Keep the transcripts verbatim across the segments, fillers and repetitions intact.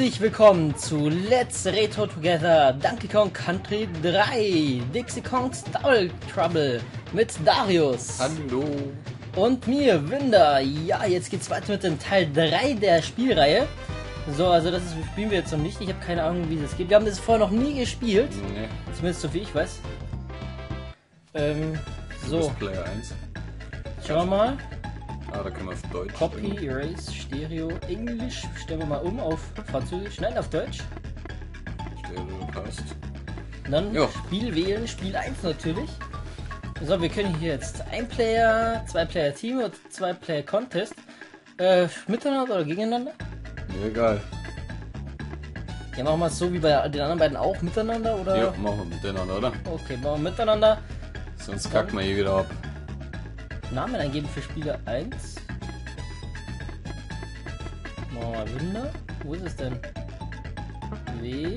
Herzlich willkommen zu Let's Retro Together, Donkey Kong Country drei, Dixie Kong's Double Trouble mit Darius. Hallo. Und mir, Winder. Ja, jetzt geht's weiter mit dem Teil drei der Spielreihe. So, also das ist, spielen wir jetzt noch nicht. Ich habe keine Ahnung, wie das geht. Wir haben das vorher noch nie gespielt. Nee. Zumindest so viel ich weiß. Ähm, so. Player eins. Schauen wir mal. Ah, da können wir auf Deutsch. Copy, springen. Erase, Stereo, Englisch. Stellen wir mal um auf Französisch. Nein, auf Deutsch. Stereo passt. Dann jo. Spiel wählen, Spiel eins natürlich. So, wir können hier jetzt ein Player, zwei Player Team und zwei Player Contest. Äh, miteinander oder gegeneinander? Mir egal. Ja, machen wir es so wie bei den anderen beiden auch miteinander, oder? Ja, machen wir miteinander, oder? Okay, machen wir miteinander. Sonst kacken wir hier wieder ab. Namen eingeben für Spieler eins. Machen wir mal Winder. Wo ist es denn? W.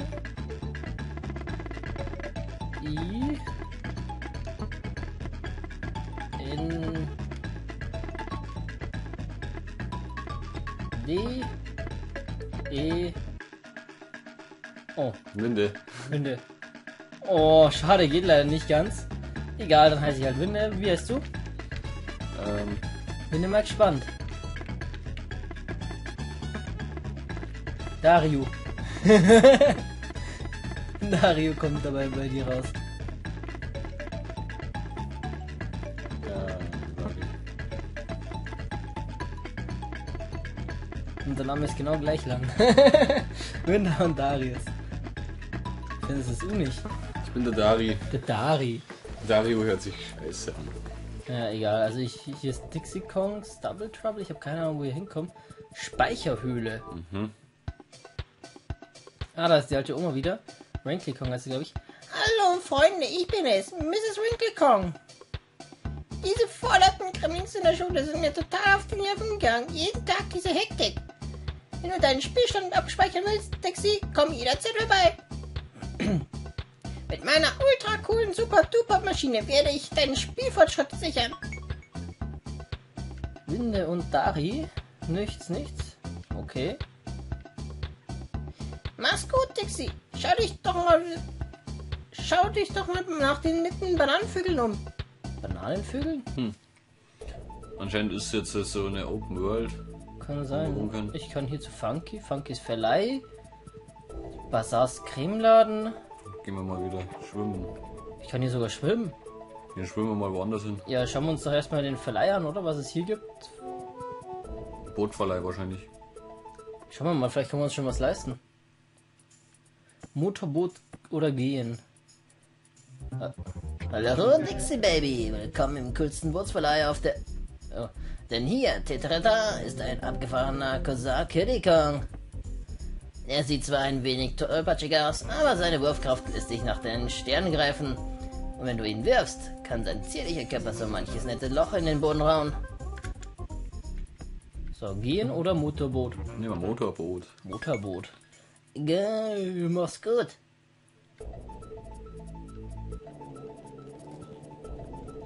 I. N. D. E. Oh. Winde. Winde. Oh, schade, geht leider nicht ganz. Egal, dann heiße ich halt Winde. Wie heißt du? Ähm. Bin immer gespannt. Dario. Dario kommt dabei bei dir raus. Ja, Dario. Unser Name ist genau gleich lang. Winder und Darius. Ich finde, es ist unig. Ich bin der Dari. Der Dari. Dario hört sich scheiße an. Ja, egal. Also ich, hier ist Dixie Kong's Double Trouble. Ich habe keine Ahnung, wo ihr hinkommt. Speicherhöhle. Mhm. Ah, da ist die alte Oma wieder. Wrinkly Kong heißt sie, glaube ich. Hallo Freunde, ich bin es, Misses Wrinkly Kong. Diese forderten Kremlings in der Schule sind mir total auf die Nerven gegangen. Jeden Tag diese Hektik. Wenn du deinen Spielstand abspeichern willst, Dixie, komm jederzeit vorbei. Mit meiner ultra coolen Super-Duper-Maschine werde ich deinen Spielfortschritt sichern. Winde und Dari? Nichts, nichts. Okay. Mach's gut, Dixie. Schau dich doch mal, schau dich doch mal nach den netten Bananenvögeln um. Bananenvögeln? Hm. Anscheinend ist jetzt so eine Open World. Kann sein. Kann. Ich kann hier zu Funky. Funky ist Verleih. Bazars Cremeladen. Gehen wir mal wieder schwimmen. Ich kann hier sogar schwimmen. Hier schwimmen wir mal woanders hin. Ja, schauen wir uns doch erstmal den Verleih an, oder? Was es hier gibt. Bootverleih wahrscheinlich. Schauen wir mal, vielleicht können wir uns schon was leisten. Motorboot oder gehen. Hallo Dixie Baby, willkommen im coolsten Bootsverleih auf der... Oh. Denn hier, Tetrata, ist ein abgefahrener Kosak Kiddy Kong. Er sieht zwar ein wenig tollpatschig aus, aber seine Wurfkraft lässt dich nach den Sternen greifen. Und wenn du ihn wirfst, kann sein zierlicher Körper so manches nette Loch in den Boden rauen. So, gehen oder Motorboot? Nehmen wir Motorboot. Motorboot. Geil, mach's gut.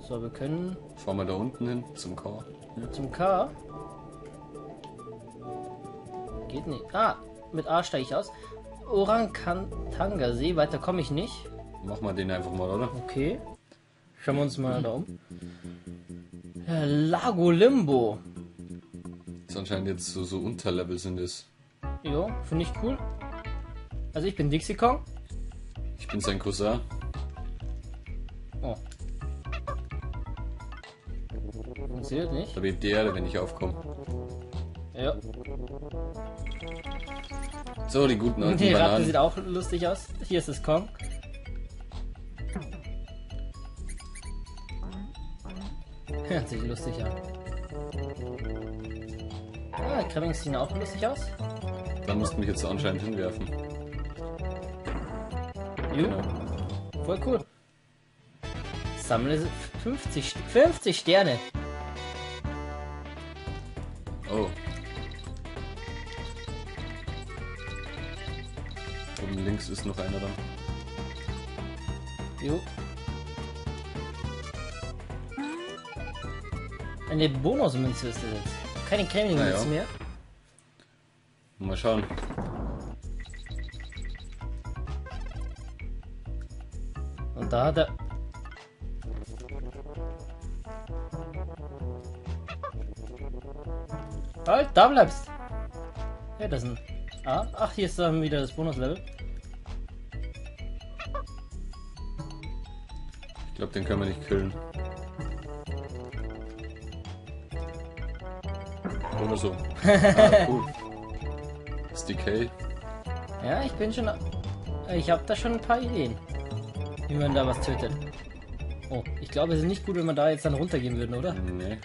So, wir können... Fahren wir da unten hin, zum K. Ja. Zum K? Geht nicht. Ah! Mit A steige ich aus. Orangatanga-See, weiter komme ich nicht. Mach mal den einfach mal, oder? Okay. Schauen wir uns mal da um. Ja, Lago Limbo. Das ist anscheinend jetzt so, so Unterlevel sind es. Jo, finde ich cool. Also ich bin Dixie Kong. Ich bin sein Cousin. Oh. Funktioniert nicht. Da bin der, wenn ich aufkomme. Ja. So, die guten alten Bananen. Die Ratte sieht auch lustig aus. Hier ist es Kong. Hört sich lustig an. Ah, Kremlings sehen auch lustig aus. Dann musst du mich jetzt anscheinend hinwerfen. Jo. Genau. Voll cool. Sammle fünfzig, fünfzig Sterne. Oh. Links ist noch einer da. Jo. Eine Bonusmünze ist das jetzt. Keine Kremlingmünze ja. mehr. Mal schauen. Und da hat er... Halt, da bleibst! Ja, das ist ein... Ah, ach, hier ist dann wieder das Bonuslevel. Ich glaube, den können wir nicht killen. Oder so. Ah, cool. Das ist Decay. Ja, ich bin schon... Ich habe da schon ein paar Ideen, wie man da was tötet. Oh, ich glaube, es ist nicht gut, wenn man da jetzt dann runtergehen würden, oder? Nee.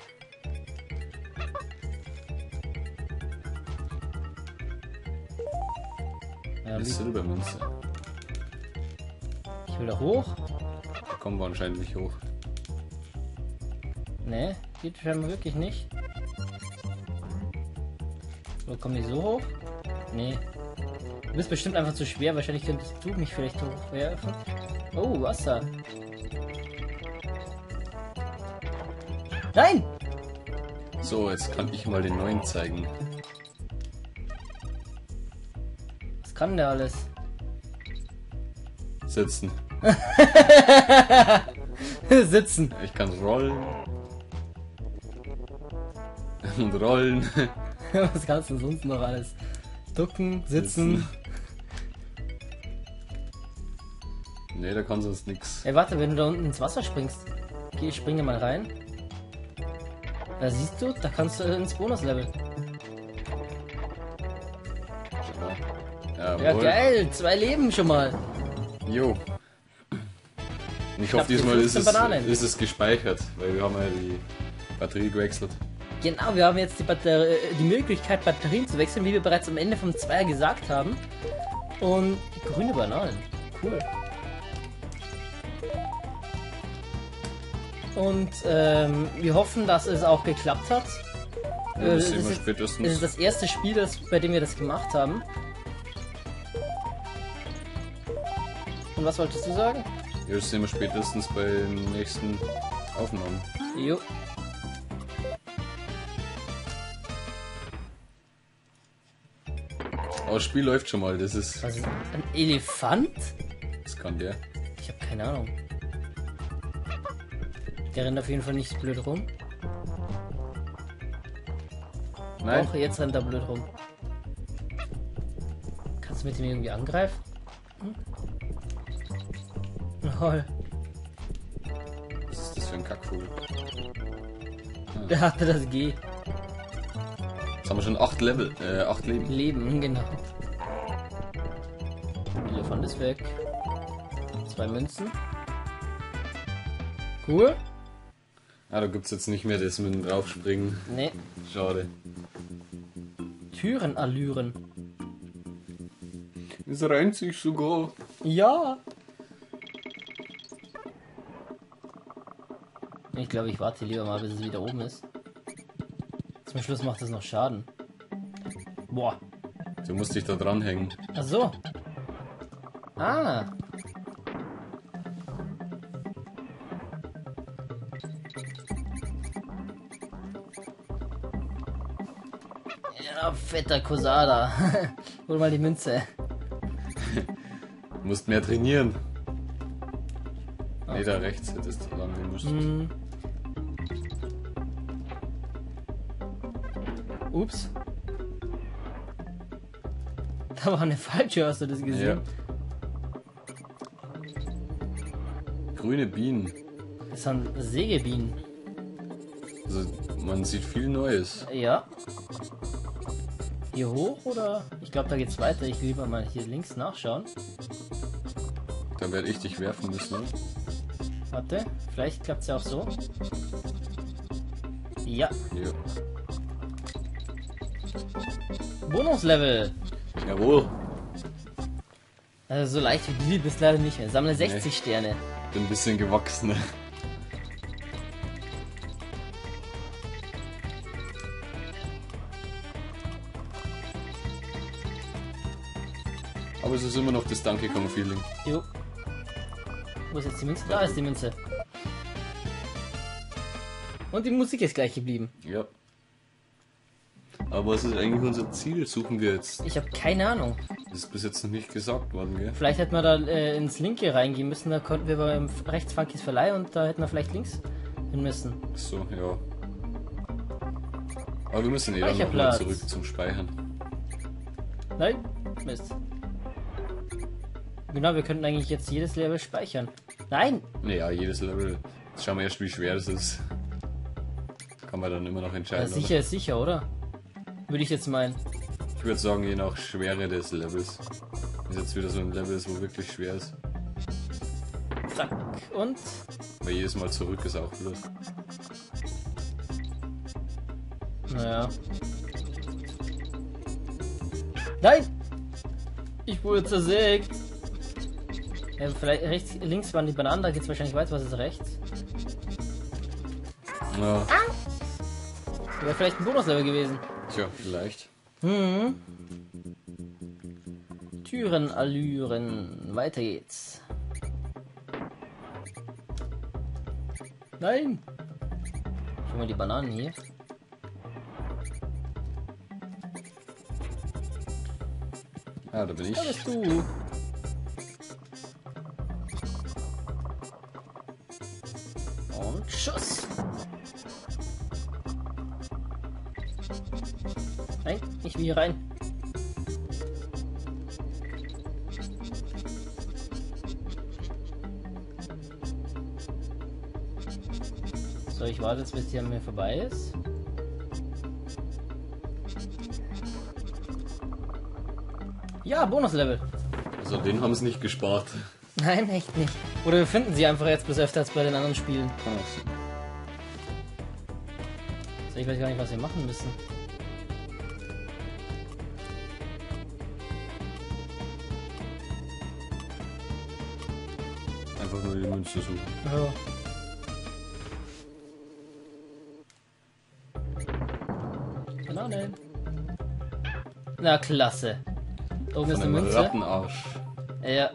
Eine Silbermünze. Ich will da hoch. Da kommen wir anscheinend nicht hoch. Ne, geht schon wirklich nicht. Oder komme ich so hoch? Ne. Du bist bestimmt einfach zu schwer. Wahrscheinlich könntest du mich vielleicht hochwerfen. Oh, Wasser. Nein! So, jetzt kann ich mal den neuen zeigen. Kann der alles? Sitzen. Sitzen. Ich kann rollen. Und rollen. Was kannst du sonst noch alles? Ducken, sitzen. sitzen. Ne, da kann sonst nix. Ey, warte, wenn du da unten ins Wasser springst. Geh, ich springe mal rein. Da siehst du, da kannst du ins Bonuslevel. Jawohl. Ja, geil, zwei Leben schon mal. Jo. Und ich, ich hoffe, diesmal ist es, ist es gespeichert, weil wir haben ja die Batterie gewechselt. Genau, wir haben jetzt die, Batterie, die Möglichkeit, Batterien zu wechseln, wie wir bereits am Ende vom Zweier gesagt haben. Und grüne Bananen. Cool. Und ähm, wir hoffen, dass es auch geklappt hat. Ja, das, äh, das, ist, das ist das erste Spiel, das, bei dem wir das gemacht haben. Und was wolltest du sagen? Ja, das sehen wir spätestens bei den nächsten Aufnahmen. Jo. Oh, das Spiel läuft schon mal, das ist... Was ist ein Elefant? Das kann der. Ich habe keine Ahnung. Der rennt auf jeden Fall nicht blöd rum. Nein. Doch, jetzt rennt er blöd rum. Kannst du mit ihm irgendwie angreifen? Hm? Was ist das für ein Kackvogel? Hm. Der hatte das G. Jetzt haben wir schon acht Level, äh, acht Leben. Leben, genau. Elefant ist weg. Zwei Münzen. Cool. Ah, da gibt's jetzt nicht mehr das mit dem Draufspringen. Nee. Schade. Türenallüren. Es reimt sich sogar. Ja. Ich glaube, ich warte lieber mal, bis es wieder oben ist. Zum Schluss macht es noch Schaden. Boah. Du musst dich da dranhängen. Ach so. Ah. Ja, fetter Kosada. Hol mal die Münze. Du musst mehr trainieren. Okay. Nee, da rechts hättest du dran gehen müssen. Mm. Ups. Da war eine falsche, hast du das gesehen? Ja. Grüne Bienen. Das sind Sägebienen. Also, man sieht viel Neues. Ja. Hier hoch oder? Ich glaube, da geht's weiter. Ich will lieber mal hier links nachschauen. Dann werde ich dich werfen müssen. Warte, vielleicht klappt es ja auch so. Ja. Ja. Bonuslevel! Jawohl! Also so leicht wie die bist leider nicht mehr. Sammle sechzig nee. Sterne. Bin ein bisschen gewachsen. Ne? Aber es ist immer noch das Donkey Kong Feeling. Jo. Wo ist jetzt die Münze? Da ist die Münze. Und die Musik ist gleich geblieben. Ja. Aber was ist eigentlich unser Ziel? Suchen wir jetzt? Ich habe keine Ahnung. Das ist bis jetzt noch nicht gesagt worden, gell? Vielleicht hätten wir da äh, ins linke reingehen müssen, da konnten wir aber rechts Funkies Verleih und da hätten wir vielleicht links hin müssen. So, ja. Aber wir müssen eh dann nochmal zurück zum Speichern. Nein, Mist. Genau, wir könnten eigentlich jetzt jedes Level speichern. Nein! Naja, jedes Level. Jetzt schauen wir erst, wie schwer das ist. Kann man dann immer noch entscheiden. Ja, sicher ist sicher, oder? Würde ich jetzt meinen. Ich würde sagen, je nach Schwere des Levels. Ist jetzt wieder so ein Level, wo wirklich schwer ist. Zack, und? Weil jedes Mal zurück ist auch blöd. Naja. Nein! Ich wurde zersägt! Ja, vielleicht rechts, links waren die Bananen, da geht's wahrscheinlich weiter, was ist rechts? Ja. Das wäre vielleicht ein Bonuslevel gewesen. Tja, vielleicht. Hm. Türenallüren. Weiter geht's. Nein! Schau mal die Bananen hier. Ah, da bin ich. Da bist du. Und Schuss! Nein, ich will hier rein. So, ich warte jetzt, bis die an mir vorbei ist. Ja, Bonuslevel. Also den haben sie nicht gespart. Nein, echt nicht. Oder wir finden sie einfach jetzt bis öfter als bei den anderen Spielen. So, ich weiß gar nicht, was wir machen müssen. Einfach nur die Münze suchen. Ja. Banane. Na klasse. Oben ist eine Münze. Rattenarsch. Ja.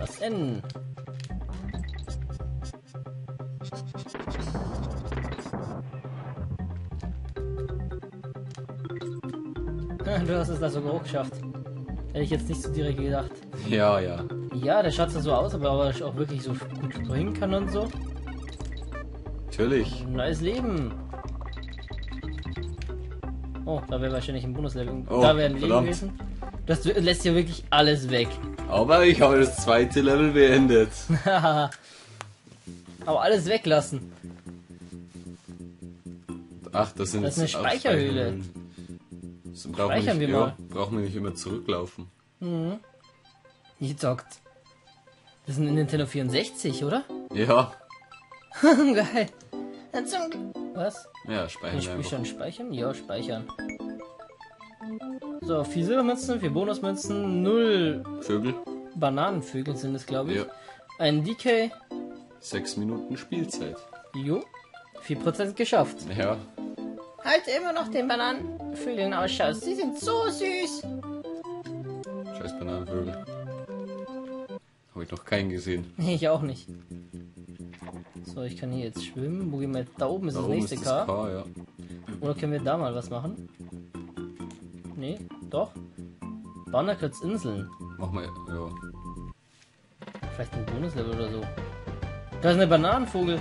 Das N. Du hast es da sogar hochgeschafft. Hätte ich jetzt nicht so direkt gedacht. Ja, ja. Ja, der schaut so aus, aber ob er auch wirklich so gut springen kann und so. Natürlich. Neues Leben. Oh, da wäre wahrscheinlich ein Bonuslevel. Oh, da wäre ein Leben gewesen. Das lässt ja wirklich alles weg. Aber ich habe das zweite Level beendet. Aber alles weglassen. Ach, das sind... Das ist eine Speicherhöhle. Das Speichern wir mal. Brauchen wir nicht immer zurücklaufen. Mhm. Ihr zockt. Das ist ein Nintendo vierundsechzig, oder? Ja. Geil. Was? Ja, speichern. Kann ich schon speichern? Ja, speichern. So, vier Silbermünzen, vier Bonusmünzen, null Vögel. Bananenvögel sind es, glaube ich. Ja. Ein D K. Sechs Minuten Spielzeit. Jo. vier Prozent geschafft. Ja. Halte immer noch den Bananenvögeln Ausschau. Sie sind so süß. Scheiß Bananenvögel. Habe ich noch keinen gesehen. Nee, ich auch nicht. So, ich kann hier jetzt schwimmen. Wo gehen wir jetzt? Da oben ist da das oben nächste ist das K. K, ja. Oder können wir da mal was machen? Nee, doch. Barnacles Inseln. Mach mal, ja. Vielleicht ein Bonuslevel oder so. Da ist eine Bananenvogel.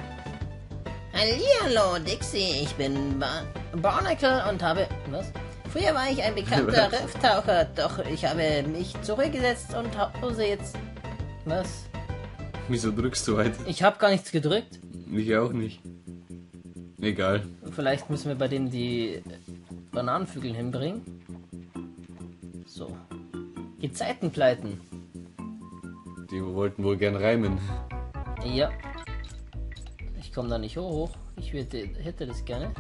Hallihallo, Dixie. Ich bin ba Barnacle und habe... Was? Früher war ich ein bekannter Rifftaucher, doch ich habe mich zurückgesetzt und hause jetzt... Was? Wieso drückst du weiter? Ich habe gar nichts gedrückt. Ich auch nicht. Egal. Vielleicht müssen wir bei denen die Bananenvögel hinbringen. So. Gezeitenpleiten. Die wollten wohl gern reimen. Ja. Ich komme da nicht hoch. Ich hätte, hätte das gerne.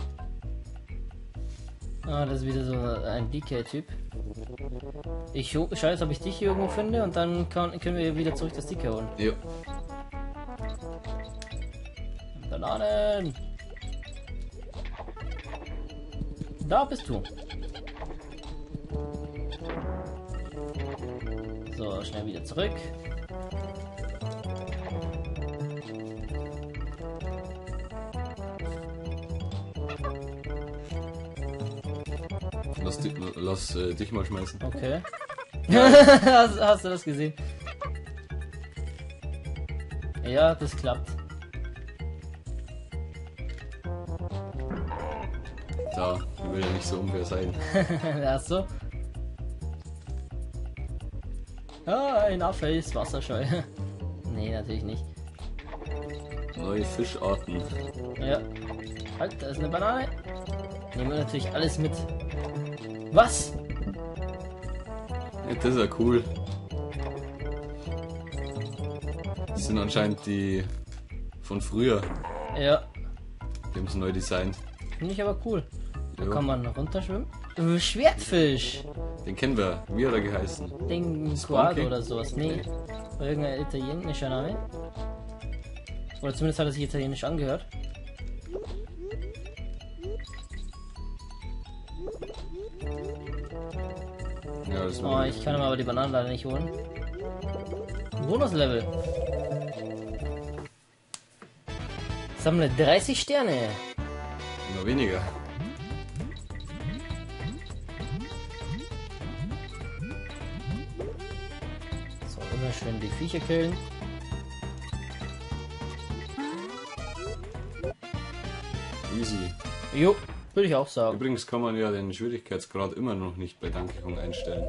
Ah, das ist wieder so ein D K-Typ. Ich schaue jetzt, ob ich dich hier irgendwo finde und dann kann, können wir wieder zurück das D K holen. Ja. Bananen! Da bist du. So, schnell wieder zurück. Lass, di lass äh, dich mal schmeißen. Okay. hast, hast du das gesehen? Ja, das klappt. Da, ich will ja nicht so unfair sein. Hast du? Ah, ein Affe ist wasserscheu. Nee, natürlich nicht. Neue Fischarten. Ja. Halt, da ist eine Banane. Nehmen wir natürlich alles mit. Was? Ja, das ist ja cool. Das sind anscheinend die von früher. Ja. Die haben es neu designt. Finde ich aber cool. Da kann man runterschwimmen. Schwertfisch! Den kennen wir. Wie hat er geheißen? Den Squad oder sowas. Nee. War irgendein italienischer Name. Oder zumindest hat er sich italienisch angehört. Ja, das oh, ich kann ihm aber die Bananen leider nicht holen. Bonuslevel. Sammle dreißig Sterne. Immer weniger. So, immer schön die Viecher killen. Easy. Jo, würde ich auch sagen. Übrigens kann man ja den Schwierigkeitsgrad immer noch nicht bei Donkey Kong einstellen.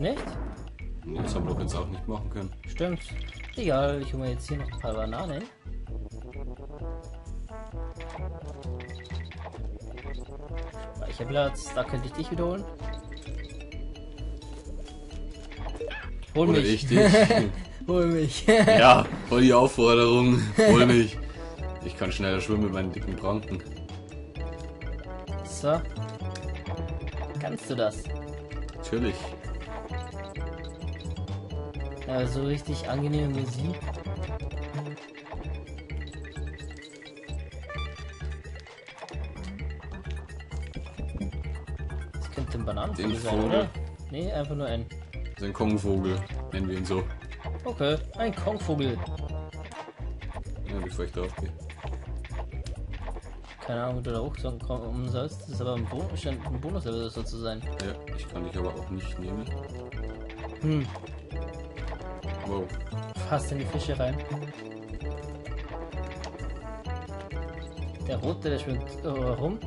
Nicht? Nee, das haben wir doch jetzt auch nicht machen können. Stimmt. Egal, ich hole mir jetzt hier noch ein paar Bananen. Platz, da könnte ich dich wiederholen. Hol mich. Oder ich dich. Hol mich. Ja, voll die Aufforderung. Hol mich. Ich kann schneller schwimmen mit meinen dicken Pranken. So. Kannst du das? Natürlich. Ja, so richtig angenehme Musik. Bananenvogel sein, Vogel. Oder? Nee, einfach nur ein. Das ist ein Kongvogel, nennen wir ihn so. Okay, ein Kongvogel. Ja, bevor ich drauf gehe. Keine Ahnung, wie du da hochkommen um sollst. Das ist aber ein, Bo ein Bonuslevel so zu sein. Ja, ich kann dich aber auch nicht nehmen. Hm. Wow. Fast in die Fische rein. Der Rote, der schwimmt äh, rum.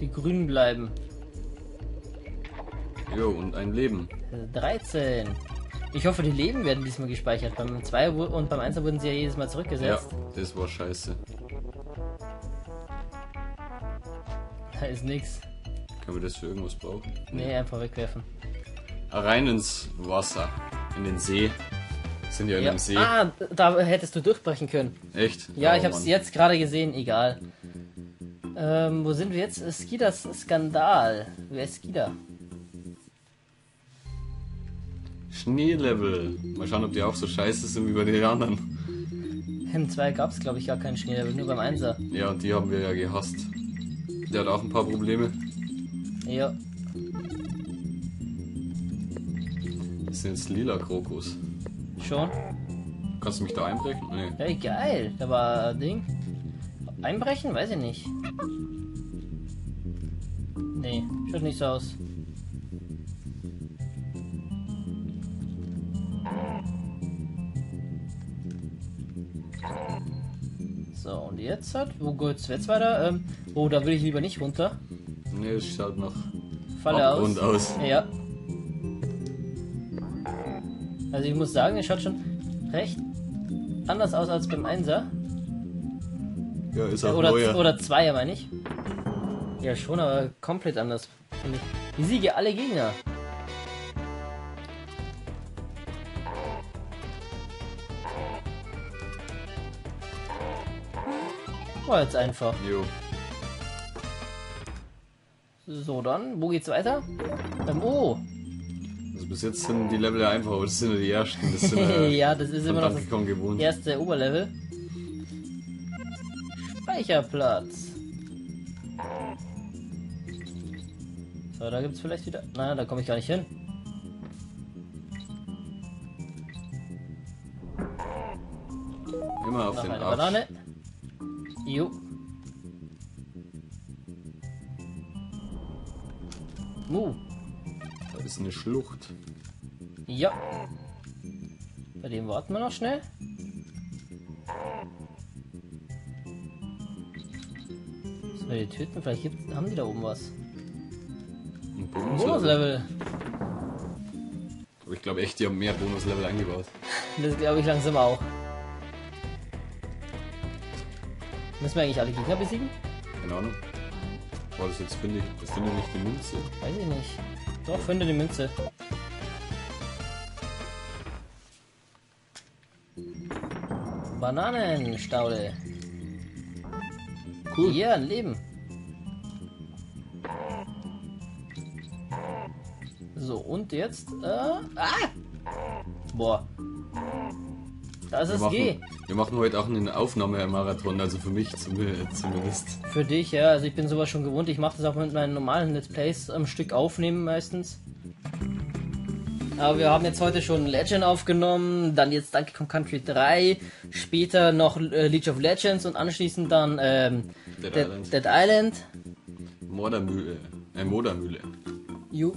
Die Grünen bleiben. Jo, und ein Leben. dreizehn. Ich hoffe, die Leben werden diesmal gespeichert. Beim Zweier und beim Einser wurden sie ja jedes Mal zurückgesetzt. Ja, das war scheiße. Da ist nix. Können wir das für irgendwas brauchen? Nee, nee, einfach wegwerfen. Rein ins Wasser. In den See. Sind ja in ja. dem See. Ah, da hättest du durchbrechen können. Echt? Ja, oh, ich hab's Mann. jetzt gerade gesehen. Egal. Ähm, wo sind wir jetzt? Skidas Skandal. Wer ist Skida? Schneelevel. Mal schauen, ob die auch so scheiße sind wie bei den anderen. Im zwei gab es, glaube ich, gar keinen Schneelevel, nur beim Einser. Ja, die haben wir ja gehasst. Der hat auch ein paar Probleme. Ja. Das sind jetzt lila Krokus. Schon? Kannst du mich da einbrechen? Nee. Hey, geil. Da war ein Ding. Einbrechen? Weiß ich nicht. Nee, schaut nicht so aus. So, und jetzt hat... Wo geht's jetzt weiter? Ähm, oh, da will ich lieber nicht runter. Nee, es schaut noch... Falle aus. Und aus. Ja. Also ich muss sagen, es schaut schon recht anders aus als beim Einser. Ja, ist auch oder, neuer. Oder Zweier, meine ich. Ja, schon, aber komplett anders, finde ich. Besiege alle Gegner. War jetzt einfach. Jo. So, dann, wo geht's weiter? Ähm, oh. Also bis jetzt sind die Level ja einfach, aber das sind ja die ersten. Das sind, äh, ja, das ist immer noch das gewohnt. erste Oberlevel. Speicherplatz. So, da gibt es vielleicht wieder... Nein, da komme ich gar nicht hin. Immer auf Noch den eine Arsch. Banane. Jo. Oh. Da ist eine Schlucht. Ja. Bei dem warten wir noch schnell. Müssen wir die töten? Vielleicht gibt, haben die da oben was. Ein Bonuslevel. Aber ich glaube echt, die haben mehr Bonuslevel eingebaut. Das glaube ich langsam auch. Müssen wir eigentlich alle Gegner besiegen? Keine Ahnung. War das jetzt finde ich. Das finde nicht die Münze. Weiß ich nicht. Doch, finde die Münze. Bananenstaude. Cool. Ja, yeah, ein Leben. So, und jetzt. Äh, ah! Boah. Das ist G. Wir machen heute auch einen Aufnahmemarathon, also für mich zumindest. Für dich, ja. Also ich bin sowas schon gewohnt. Ich mache das auch mit meinen normalen Let's Plays am Stück aufnehmen meistens. Aber wir haben jetzt heute schon Legend aufgenommen, dann jetzt Donkey Kong Country drei, später noch äh, League of Legends und anschließend dann ähm, Dead, Dead Island. Dead Island. Modermühle. Äh, Modermühle. Ju.